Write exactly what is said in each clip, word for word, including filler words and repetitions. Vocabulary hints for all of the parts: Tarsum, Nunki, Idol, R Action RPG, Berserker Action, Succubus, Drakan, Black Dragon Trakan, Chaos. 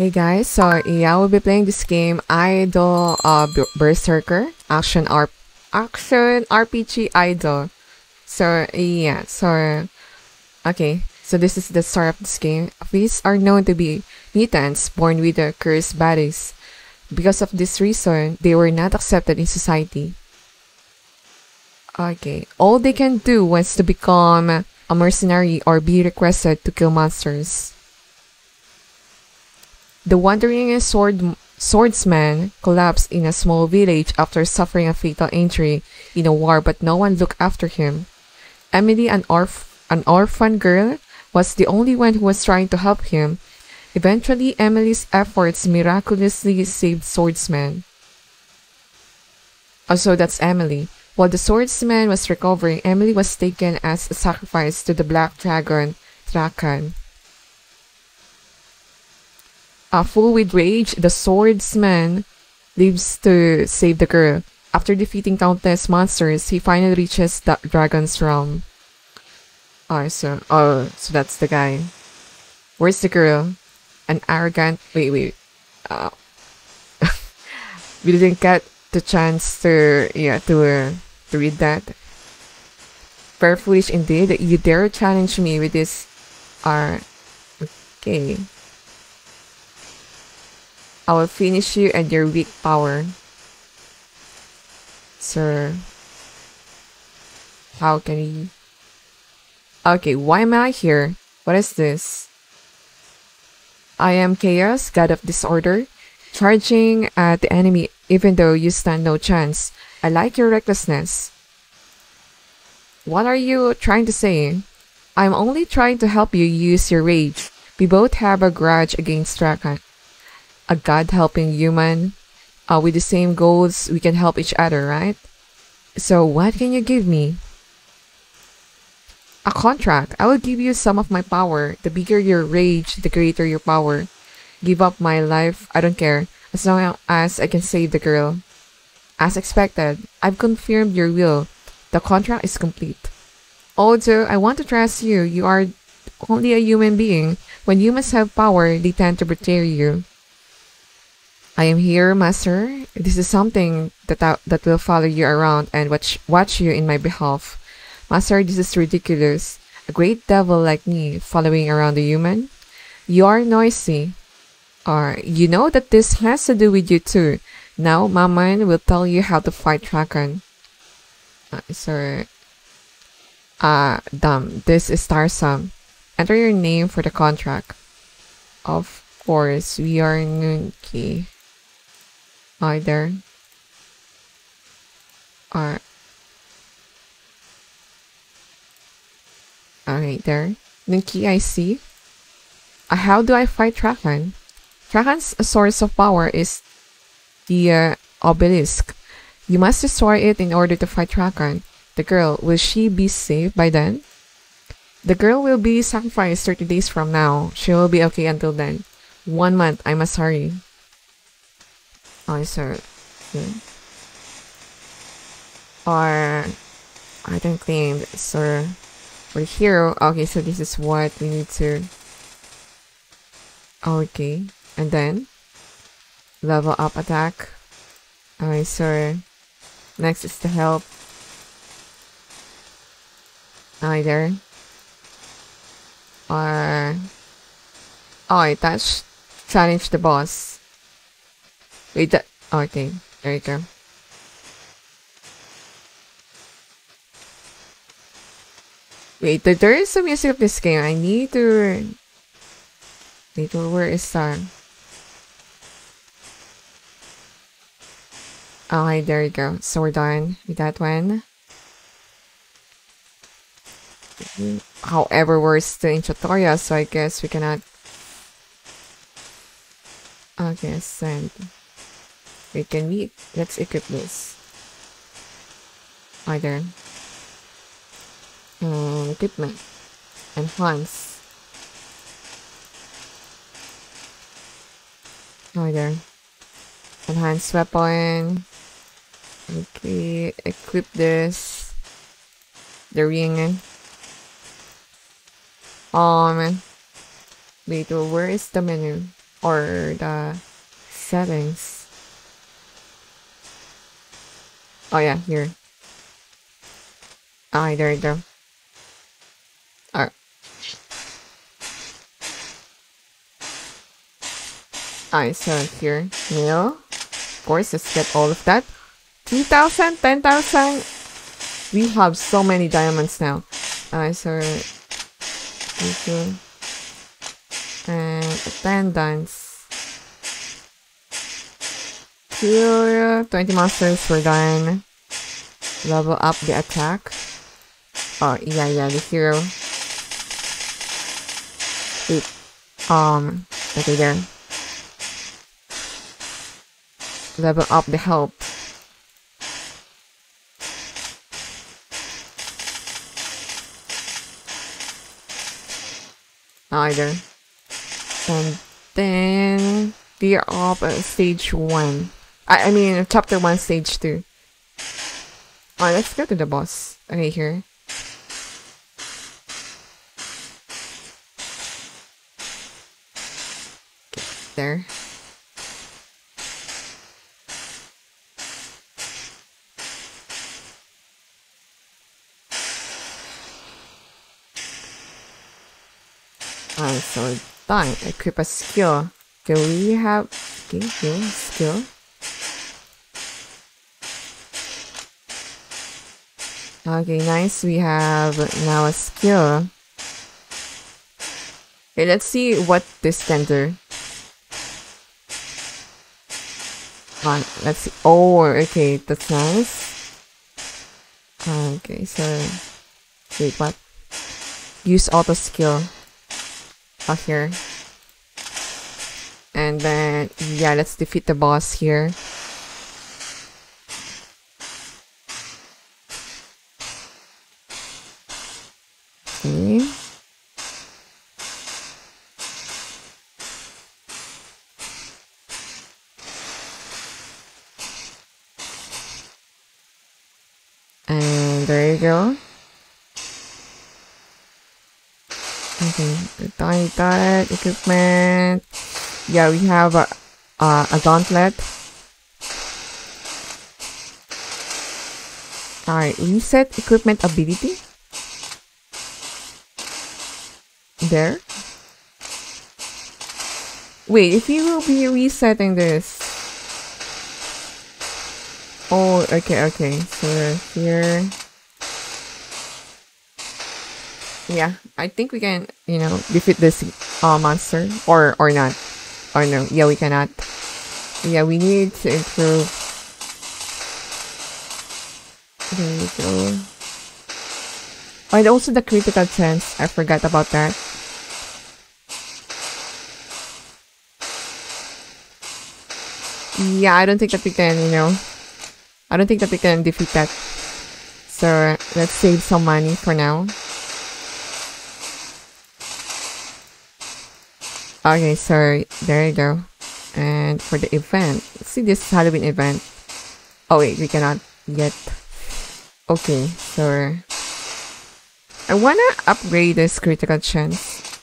Hey guys, so yeah, we'll be playing this game, Idol, uh, Berserker Action R Action R P G Idol. So yeah, so okay, so this is the start of this game. These are known to be mutants born with the cursed bodies. Because of this reason, they were not accepted in society. Okay, all they can do was to become a mercenary or be requested to kill monsters. The wandering sword swordsman collapsed in a small village after suffering a fatal injury in a war, but no one looked after him. Emily, an, orf an orphan girl, was the only one who was trying to help him. Eventually, Emily's efforts miraculously saved Swordsman. Oh, so that's Emily. While the Swordsman was recovering, Emily was taken as a sacrifice to the Black Dragon Trakan. Uh, full with rage, the Swordsman leaves to save the girl. After defeating countless monsters, he finally reaches the Dragon's realm. Oh, so, oh, so that's the guy. Where's the girl? An arrogant wait wait uh, we didn't get the chance to yeah to, uh, to read that. Very foolish indeed, you dare challenge me with this R. Okay, I will finish you and your weak power. Sir, how can we? Okay, why am I here? What is this? I am Chaos, God of Disorder, charging at the enemy even though you stand no chance. I like your recklessness. What are you trying to say? I'm only trying to help you use your rage. We both have a grudge against Drakan. A god-helping human. Uh, with the same goals, we can help each other, right? So what can you give me? A contract. I will give you some of my power. The bigger your rage, the greater your power. Give up my life. I don't care. As long as I can save the girl. As expected, I've confirmed your will. The contract is complete. Although I want to trust you, you are only a human being. When humans have power, they tend to betray you. I am here, Master. This is something that, I, that will follow you around and watch, watch you in my behalf. Master, this is ridiculous. A great devil like me following around a human? You are noisy. Or uh, you know that this has to do with you too. Now, Maman will tell you how to fight Drakan. Uh, sorry. Ah, uh, damn. This is Tarsum. Enter your name for the contract. Of course, we are Nunki. Either. Or... Uh, Alright there. Nunki, I see. Uh, how do I fight Trakan? Trakan's source of power is the uh, obelisk. You must destroy it in order to fight Trakan. The girl, will she be saved by then? The girl will be sacrificed thirty days from now. She will be okay until then. One month, I must hurry. Oh, sorry. Okay. Or... I don't claim, sir. We're here. Okay, so this is what we need to... Okay, and then... Level up attack. Alright, so... Next is the help. Alright, there. Or... Alright, touch. Challenge the boss. Wait, that... Okay, there you go. Wait, there is some music of this game. I need to... Wait, where is that? Alright, there you go. So we're done with that one. However, we're still in tutorial, so I guess we cannot... Okay, send. Wait, can we... Let's equip this. Alright, there. Um, equipment. Enhance. Oh, there. Enhance weapon. Okay, equip this. The ring. Um, wait, well, where is the menu? or the settings. Oh yeah, here. Ah, there you go. Alright. Alright, so here, meal. Of course, let's get all of that. two thousand, ten thousand. We have so many diamonds now. Alright, so... Okay. And attendance. Here, twenty monsters were done. Level up the attack. Oh, yeah, yeah, the hero. It, um, okay, there. Level up the help. Either. And then we are up at stage one. I, I mean, chapter one, stage two. Alright, let's go to the boss. Okay, here. There. Alright, so done. Equip a skill. Do we have... Okay, here, skill. Okay, nice. We have now a skill. Okay, let's see what this can do. On, let's see. Oh, okay, that's nice. Okay, so wait, what? Use auto skill. Oh, here. And then yeah, let's defeat the boss here. Okay. And there you go. Okay, die, die, equipment. Yeah, we have a, uh, a gauntlet. Alright, reset equipment ability. There. Wait, if you will be resetting this. Oh, okay, okay. So here. Yeah, I think we can, you know, defeat this uh, monster or or not. Or no, yeah, we cannot. Yeah, we need to improve. There we go. Oh, and also the critical chance. I forgot about that. Yeah, I don't think that we can, you know. I don't think that we can defeat that. So, uh, let's save some money for now. Okay, so there you go. And for the event. Let's see this Halloween event. Oh wait, we cannot yet. Okay, so... I wanna upgrade this critical chance.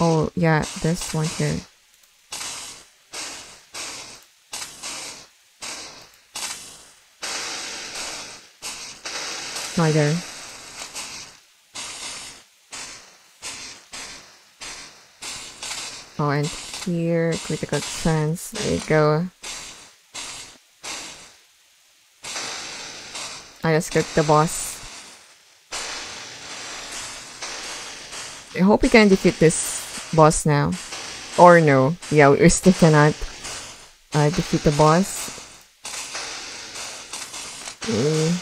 Oh yeah, there's one here. Neither. Oh, and here, critical chance. There you go. I just got the boss. I hope we can defeat this boss now. Or no. Yeah, we still cannot uh, defeat the boss. Okay.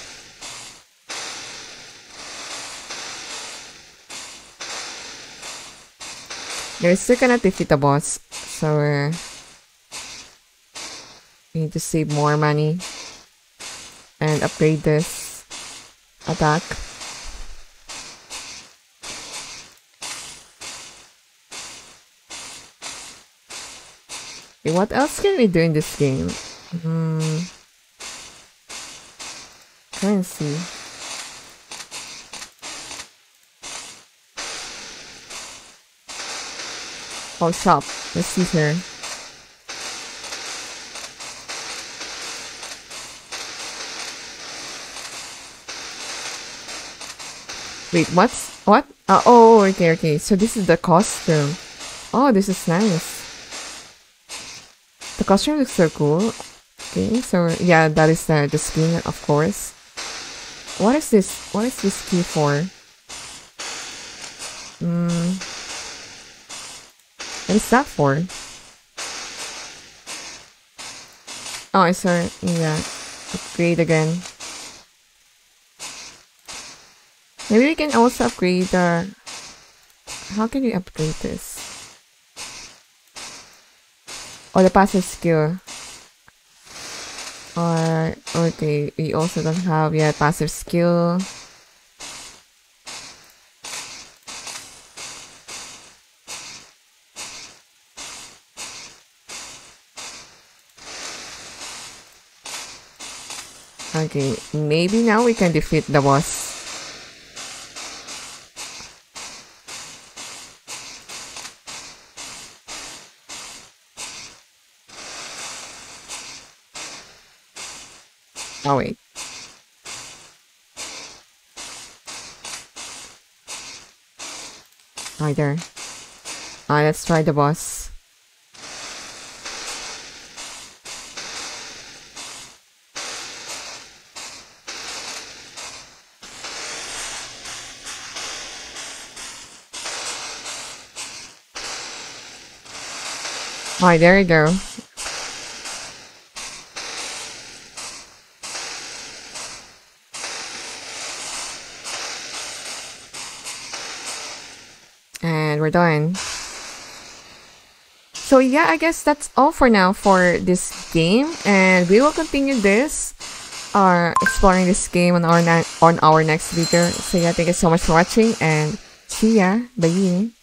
We're still gonna defeat the boss, so uh, we need to save more money and upgrade this attack. Okay, what else can we do in this game? Hmm. Currency. called Shop. Let's see here. Wait, what's what? Uh, oh, okay, okay. So this is the costume. Oh, this is nice. The costume looks so cool. Okay, so yeah, that is uh, the skin, of course. What is this? What is this key for? Hmm. What is that for? Oh, it's a yeah. Upgrade again. Maybe we can also upgrade the... How can we upgrade this? Oh, the passive skill. Or... Okay, we also don't have yet passive skill. Okay, maybe now we can defeat the boss. Oh wait. Hi there. Alright, let's try the boss. Alright, there you go. We're done. So yeah, I guess that's all for now for this game, and we will continue this uh, exploring this game on our on our next video. So yeah, thank you so much for watching, and see ya. Bye.